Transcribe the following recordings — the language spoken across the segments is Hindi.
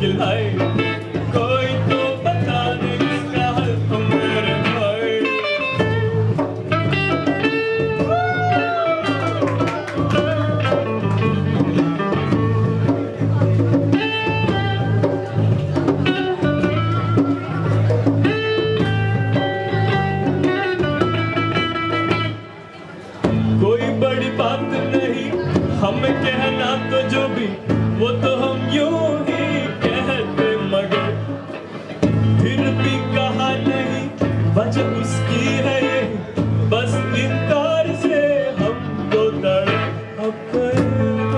मुश्किल है, कोई तो बता दे इसका हल तुम मेरे भाई। कोई बड़ी बात नहीं, हमें कहना तो जो भी, वो तो हम यूं ही कहते मगर फिर भी कहा नहीं, वजह उसकी है ये, बस इनकार से हम तो तड़प गए।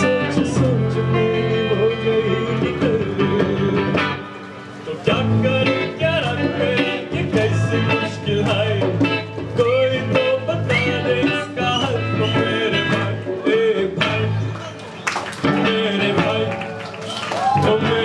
सोच सोच मेरी हो गई निकल गई, तो क्या करें क्या रखें, ये कैसी मुश्किल है। Oh,